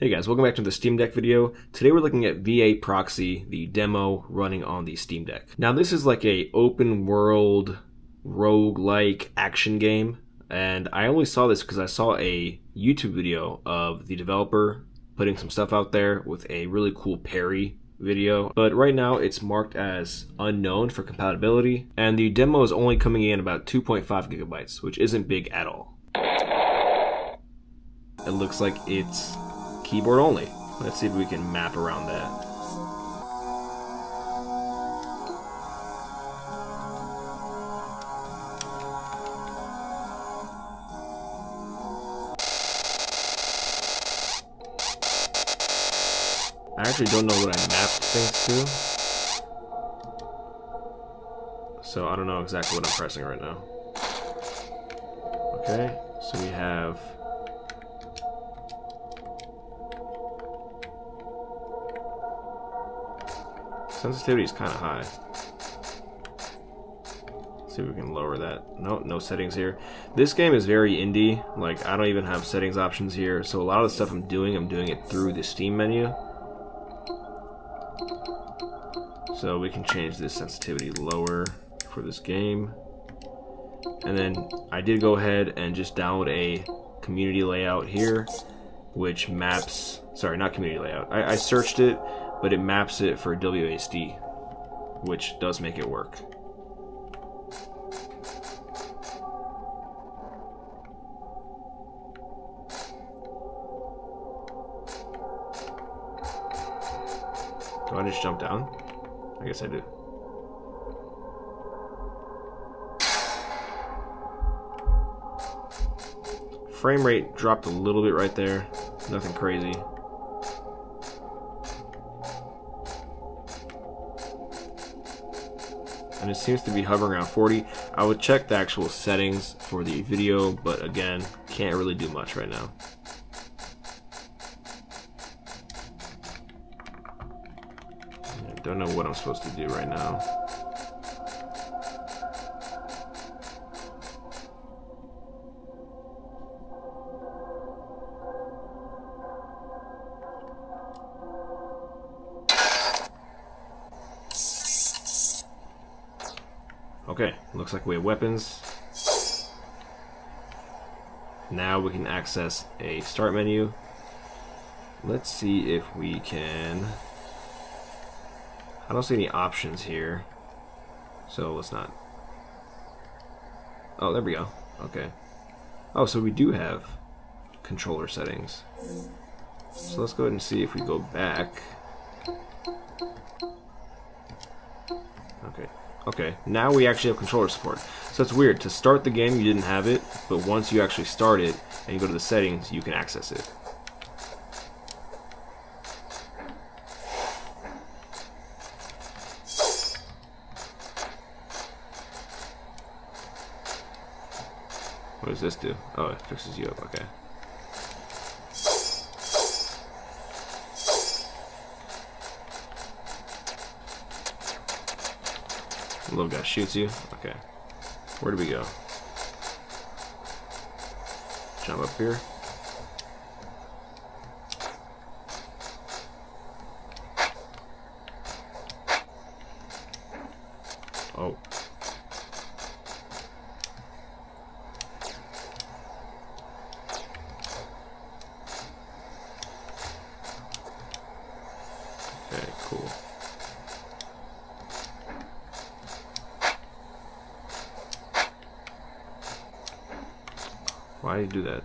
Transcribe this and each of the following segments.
Hey guys, welcome back to the Steam Deck video. Today we're looking at VA Proxy, the demo running on the Steam Deck. Now this is like a open world, roguelike action game, and I only saw this because I saw a YouTube video of the developer putting some stuff out there with a really cool parry video. But right now it's marked as unknown for compatibility, and the demo is only coming in about 2.5 gigabytes, which isn't big at all. It looks like it's keyboard only. Let's see if we can map around that. I actually don't know what I mapped things to, so I don't know exactly what I'm pressing right now. Okay, so we have sensitivity is kind of high. Let's see if we can lower that. No, no settings here. This game is very indie. Like, I don't even have settings options here. So a lot of the stuff I'm doing it through the Steam menu. So we can change this sensitivity lower for this game. And then I did go ahead and just download a community layout here, which maps, sorry, not community layout. I searched it, but it maps it for WASD, which does make it work. Do I just jump down? I guess I do. Frame rate dropped a little bit right there, nothing crazy. And it seems to be hovering around 40. I would check the actual settings for the video, but again, can't really do much right now. I don't know what I'm supposed to do right now. Okay, looks like we have weapons. Now we can access a start menu. Let's see if we can... I don't see any options here, so let's not... Oh, there we go. Okay. Oh, so we do have controller settings. So let's go ahead and see if we go back. Okay. Okay, now we actually have controller support. So that's weird. To start the game, you didn't have it, but once you actually start it and you go to the settings, you can access it. What does this do? Oh, it fixes you up. Okay. The little guy shoots you. Okay. Where do we go? Jump up here. Oh. Okay, cool. Why do you do that?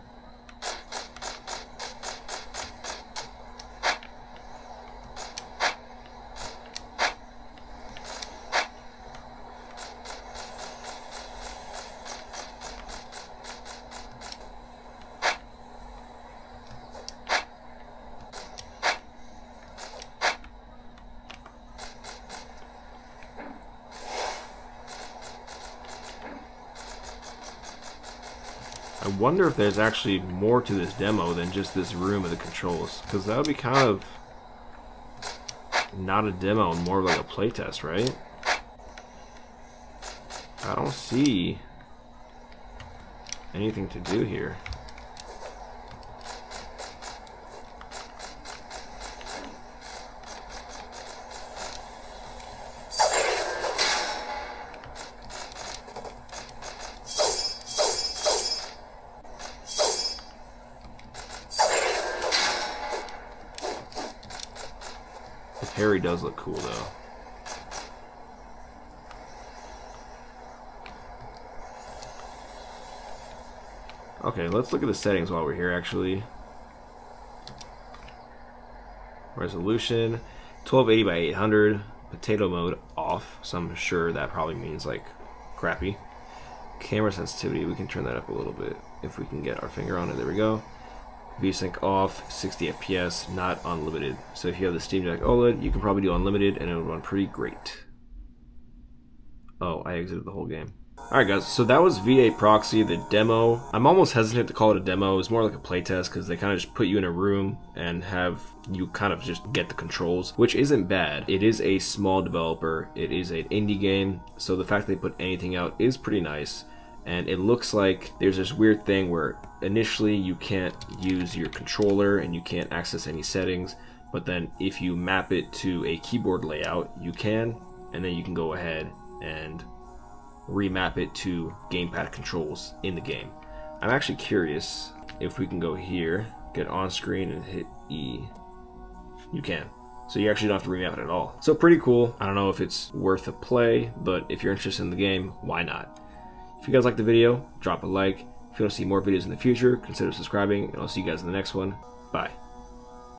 I wonder if there's actually more to this demo than just this room and the controls, because that would be kind of not a demo and more of like a playtest, right? I don't see anything to do here. Harry does look cool though. Okay, let's look at the settings while we're here actually. Resolution 1280 by 800, potato mode off, so I'm sure that probably means like crappy. Camera sensitivity, we can turn that up a little bit if we can get our finger on it, there we go. VSync off, 60 FPS, not unlimited. So if you have the Steam Deck OLED, you can probably do unlimited and it would run pretty great. Oh, I exited the whole game. Alright guys, so that was VA Proxy, the demo. I'm almost hesitant to call it a demo, it's more like a playtest because they kind of just put you in a room and have you kind of just get the controls, which isn't bad. It is a small developer, it is an indie game, so the fact that they put anything out is pretty nice. And it looks like there's this weird thing where initially you can't use your controller and you can't access any settings, but then if you map it to a keyboard layout, you can, and then you can go ahead and remap it to gamepad controls in the game. I'm actually curious if we can go here, get on screen and hit E. You can. So you actually don't have to remap it at all. So pretty cool. I don't know if it's worth a play, but if you're interested in the game, why not? If you guys like the video, drop a like. If you want to see more videos in the future, consider subscribing, and I'll see you guys in the next one. Bye.